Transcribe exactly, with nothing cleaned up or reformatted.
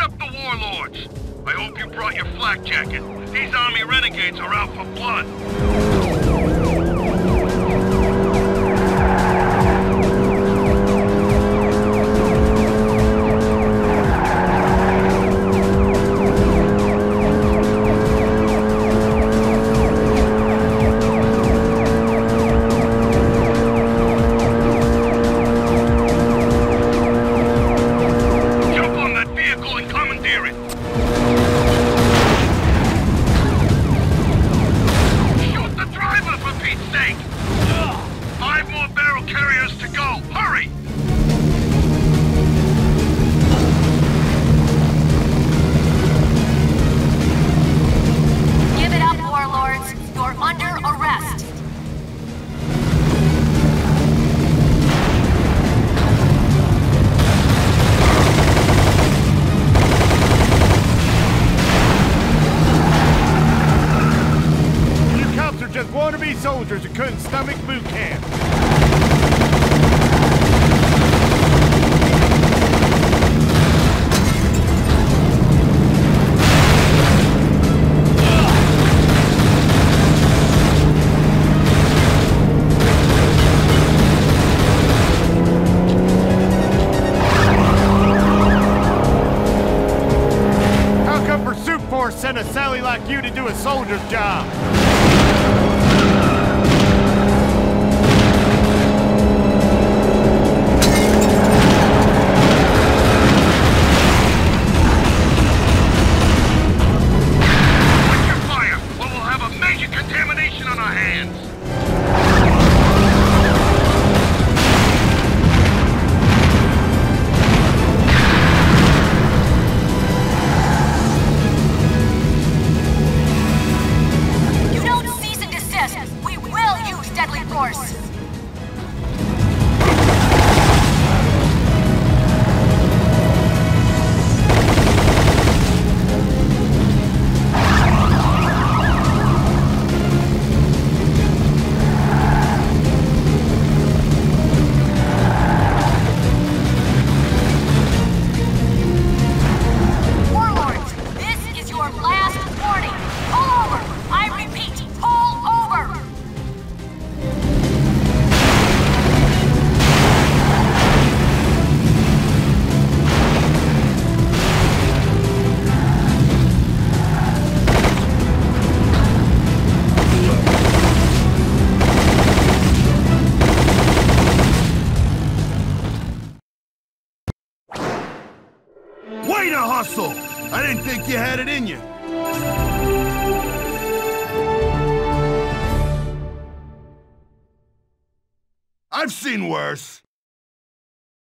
up the warlords. I hope you brought your flak jacket. These army renegades are out for blood. Soldiers who couldn't stomach boot camp. How come Pursuit Force sent a Sally like you to do a soldier's job? I didn't think you had it in you. I've seen worse.